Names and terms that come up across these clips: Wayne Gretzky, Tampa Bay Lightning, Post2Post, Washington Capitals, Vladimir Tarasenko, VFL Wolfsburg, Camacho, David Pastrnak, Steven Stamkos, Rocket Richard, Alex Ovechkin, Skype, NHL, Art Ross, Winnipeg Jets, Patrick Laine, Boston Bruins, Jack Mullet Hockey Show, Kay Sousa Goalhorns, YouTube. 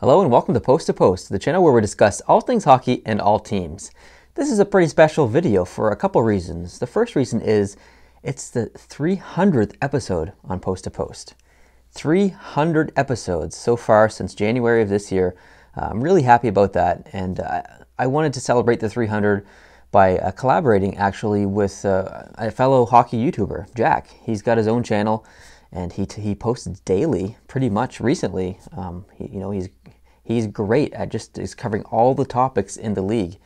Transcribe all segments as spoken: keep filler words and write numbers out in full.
Hello and welcome to Post to Post, the channel where we discuss all things hockey and all teams. This is a pretty special video for a couple reasons. The first reason is it's the three hundredth episode on Post to Post. three hundred episodes so far since January of this year. Uh, I'm really happy about that, and uh, I wanted to celebrate the three hundred by uh, collaborating actually with uh, a fellow hockey YouTuber, Jack. He's got his own channel, and he t he posts daily, pretty much. Recently, um, he, you know, he's he's great at just is covering all the topics in the league,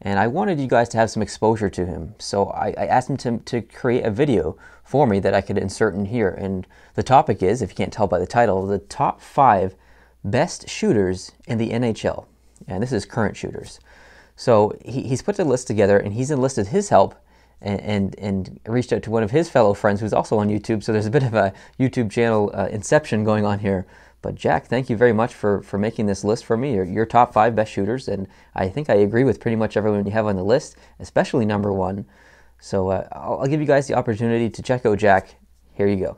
and I wanted you guys to have some exposure to him. So I, I asked him to to create a video for me that I could insert in here. And the topic is, if you can't tell by the title, the top five best shooters in the N H L, and this is current shooters. So he, he's put the list together, and he's enlisted his help. And, and, and reached out to one of his fellow friends who's also on YouTube, so there's a bit of a YouTube channel uh, inception going on here. But Jack, thank you very much for, for making this list for me, your, your top five best shooters, and I think I agree with pretty much everyone you have on the list, especially number one. So uh, I'll, I'll give you guys the opportunity to check out Jack. Here you go.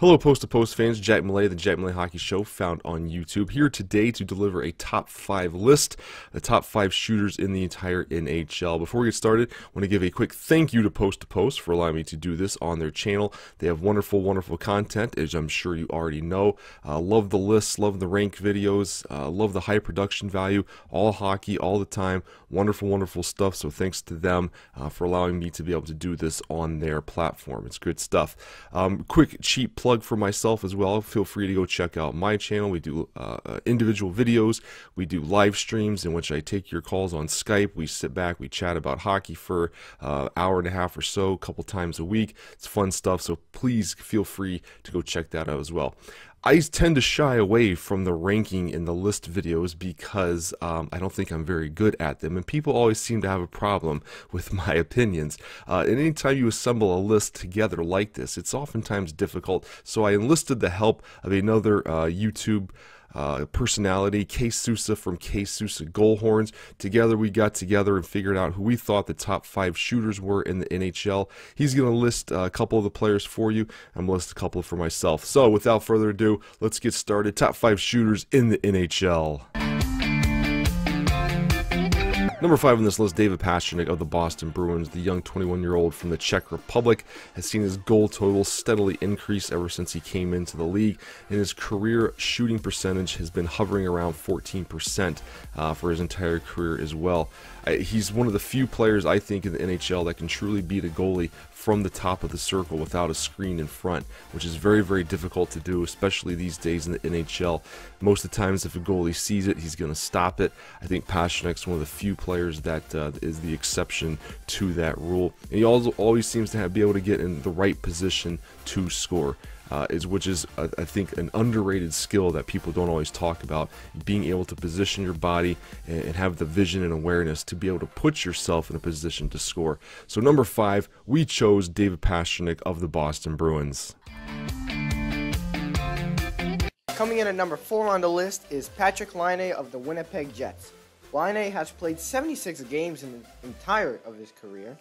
Hello Post to Post fans, Jack Mullet, the Jack Mullet Hockey Show, found on YouTube, here today to deliver a top five list, the top five shooters in the entire N H L. Before we get started, I want to give a quick thank you to Post to Post for allowing me to do this on their channel. They have wonderful, wonderful content, as I'm sure you already know. Uh, love the lists, love the rank videos, uh, love the high production value, all hockey, all the time. Wonderful, wonderful stuff, so thanks to them uh, for allowing me to be able to do this on their platform. It's good stuff. Um, quick, cheap plug for myself as well. Feel free to go check out my channel. We do uh, individual videos, we do live streams in which I take your calls on Skype. We sit back, we chat about hockey for an uh, hour and a half or so, a couple times a week. It's fun stuff, so please feel free to go check that out as well. I tend to shy away from the ranking in the list videos because um, I don't think I'm very good at them, and people always seem to have a problem with my opinions. Uh, and anytime you assemble a list together like this, it's oftentimes difficult, so I enlisted the help of another uh, YouTube Uh, personality, Kay Sousa from Kay Sousa Goalhorns. Together we got together and figured out who we thought the top five shooters were in the N H L. He's going to list uh, a couple of the players for you. I'm going to list a couple for myself. So without further ado, let's get started. Top five shooters in the N H L. Number five on this list, David Pastrnak of the Boston Bruins. The young twenty-one-year-old from the Czech Republic has seen his goal total steadily increase ever since he came into the league, and his career shooting percentage has been hovering around fourteen percent uh, for his entire career as well. I, he's one of the few players, I think, in the N H L that can truly beat a goalie from the top of the circle without a screen in front, which is very, very difficult to do, especially these days in the N H L. Most of the times, if a goalie sees it, he's going to stop it. I think Pasternak's one of the few players that uh, is the exception to that rule. And he also always seems to have, be able to get in the right position to score. Uh, is which is uh, I think an underrated skill that people don't always talk about, being able to position your body and, and have the vision and awareness to be able to put yourself in a position to score. So number five, we chose David Pastrnak of the Boston Bruins. Coming in at number four on the list is Patrick Laine of the Winnipeg Jets. Laine has played seventy-six games in the entire of his career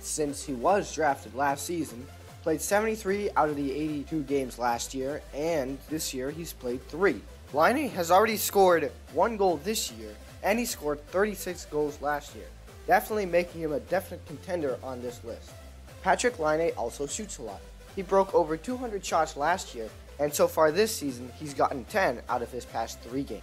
since he was drafted last season. Played seventy-three out of the eighty-two games last year, and this year he's played three. Laine has already scored one goal this year, and he scored thirty-six goals last year, definitely making him a definite contender on this list. Patrick Laine also shoots a lot. He broke over two hundred shots last year, and so far this season he's gotten ten out of his past three games.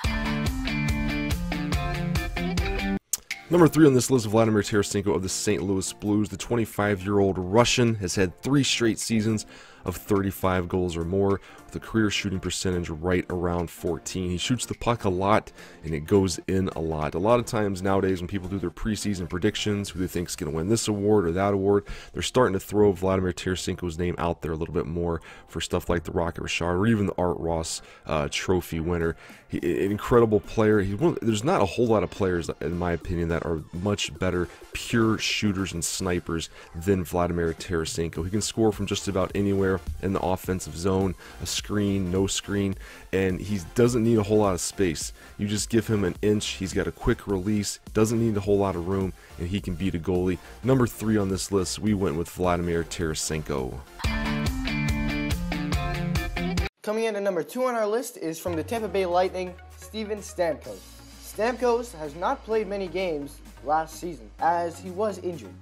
Number three on this list, Vladimir Tarasenko of the Saint Louis Blues. The twenty-five-year-old Russian has had three straight seasons of thirty-five goals or more, with a career shooting percentage right around fourteen. He shoots the puck a lot, and it goes in a lot. A lot of times nowadays when people do their preseason predictions, who they think is going to win this award or that award, they're starting to throw Vladimir Tarasenko's name out there a little bit more for stuff like the Rocket Richard or even the Art Ross uh, trophy winner. He, an incredible player. He, there's not a whole lot of players, in my opinion, that are much better pure shooters and snipers than Vladimir Tarasenko. He can score from just about anywhere in the offensive zone, a screen, no screen, and he doesn't need a whole lot of space. You just give him an inch, he's got a quick release, doesn't need a whole lot of room, and he can beat a goalie. Number three on this list, we went with Vladimir Tarasenko. Coming in at number two on our list is from the Tampa Bay Lightning, Steven Stamkos. Stamkos has not played many games last season, as he was injured.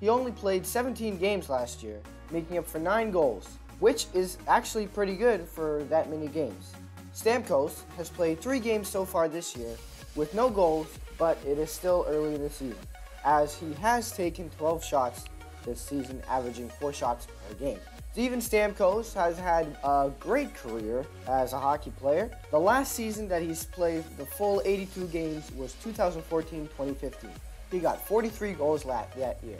He only played seventeen games last year, making up for nine goals, which is actually pretty good for that many games. Stamkos has played three games so far this year with no goals, but it is still early in the season, as he has taken twelve shots this season, averaging four shots per game. Steven Stamkos has had a great career as a hockey player. The last season that he's played the full eighty-two games was two thousand fourteen to twenty fifteen. He got forty-three goals that year.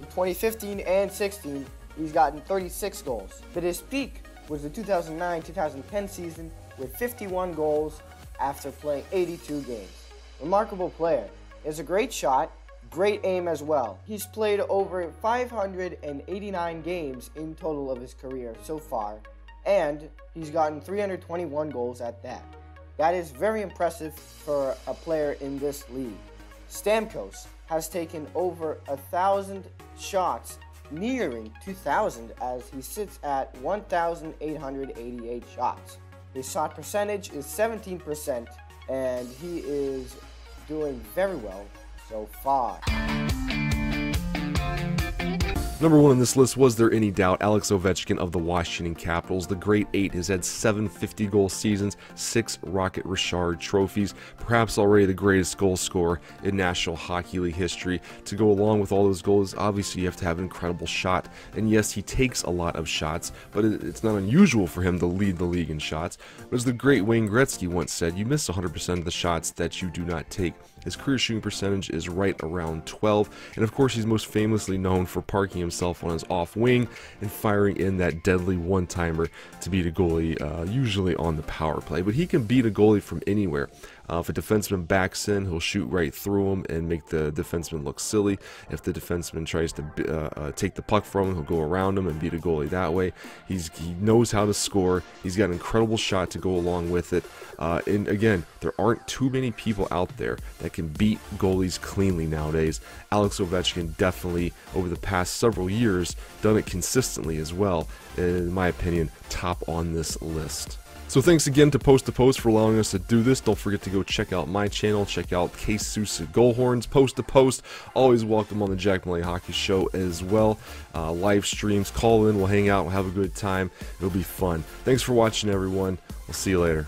In twenty fifteen and sixteen, he's gotten thirty-six goals, but his peak was the two thousand nine to two thousand ten season with fifty-one goals after playing eighty-two games. Remarkable player. Is a great shot, great aim as well. He's played over five hundred eighty-nine games in total of his career so far, and he's gotten three hundred twenty-one goals at that. That is very impressive for a player in this league. Stamkos has taken over a thousand shots, nearing two thousand, as he sits at one thousand eight hundred eighty-eight shots. His shot percentage is seventeen percent, and he is doing very well so far. Number one on this list, was there any doubt? Alex Ovechkin of the Washington Capitals. The Great Eight has had seven fifty-goal seasons, six Rocket Richard trophies, perhaps already the greatest goal scorer in National Hockey League history. To go along with all those goals, obviously you have to have an incredible shot. And yes, he takes a lot of shots, but it's not unusual for him to lead the league in shots. But as the great Wayne Gretzky once said, you miss one hundred percent of the shots that you do not take. His career shooting percentage is right around twelve, and of course he's most famously known for parking him himself on his off wing and firing in that deadly one-timer to beat a goalie, uh, usually on the power play. But he can beat a goalie from anywhere. Uh, if a defenseman backs in, he'll shoot right through him and make the defenseman look silly. If the defenseman tries to uh, uh, take the puck from him, he'll go around him and beat a goalie that way. He's, he knows how to score. He's got an incredible shot to go along with it. Uh, and again, there aren't too many people out there that can beat goalies cleanly nowadays. Alex Ovechkin definitely, over the past several years, done it consistently as well. In my opinion, top on this list. So thanks again to Post to Post for allowing us to do this. Don't forget to go check out my channel. Check out Kay Sousa Goalhorns. Post to Post, always welcome on the Jack Mullet Hockey Show as well. Uh, live streams, call in, we'll hang out, we'll have a good time. It'll be fun. Thanks for watching, everyone. We'll see you later.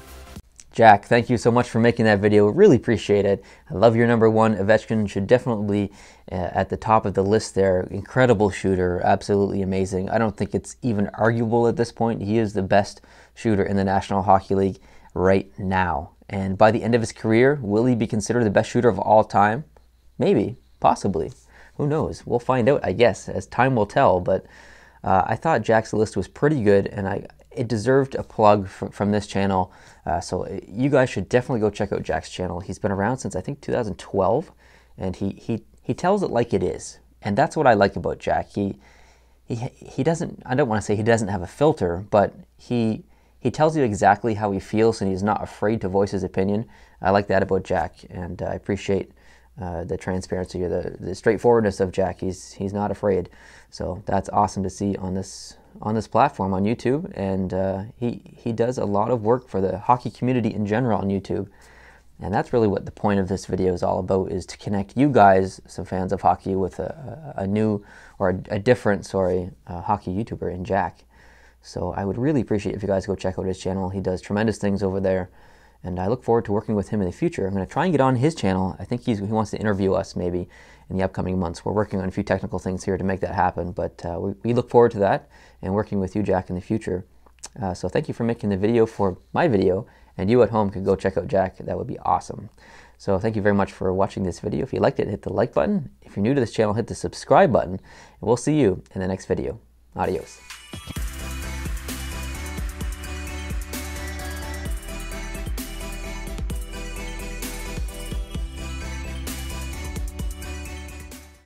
Jack, thank you so much for making that video. Really appreciate it. I love your number one. Ovechkin should definitely be at the top of the list there. Incredible shooter. Absolutely amazing. I don't think it's even arguable at this point. He is the best shooter in the National Hockey League right now. And by the end of his career, will he be considered the best shooter of all time? Maybe, possibly. Who knows? We'll find out, I guess, as time will tell. But uh, I thought Jack's list was pretty good, and I it deserved a plug from, from this channel. Uh, so you guys should definitely go check out Jack's channel. He's been around since, I think, two thousand twelve, and he he he tells it like it is, and that's what I like about Jack. He he he doesn't. I don't want to say he doesn't have a filter, but he. He tells you exactly how he feels, and he's not afraid to voice his opinion. I like that about Jack, and uh, I appreciate uh, the transparency or the, the straightforwardness of Jack. He's he's not afraid, so that's awesome to see on this on this platform on YouTube. And uh, he he does a lot of work for the hockey community in general on YouTube, and that's really what the point of this video is all about: is to connect you guys, some fans of hockey, with a, a new or a, a different, sorry, uh, hockey YouTuber in Jack. So I would really appreciate if you guys go check out his channel. He does tremendous things over there, and I look forward to working with him in the future. I'm going to try and get on his channel. I think he's, he wants to interview us maybe in the upcoming months. We're working on a few technical things here to make that happen, but uh, we, we look forward to that and working with you, Jack, in the future. Uh, so thank you for making the video for my video, and you at home could go check out Jack. That would be awesome. So thank you very much for watching this video. If you liked it, hit the like button. If you're new to this channel, hit the subscribe button, and we'll see you in the next video. Adios.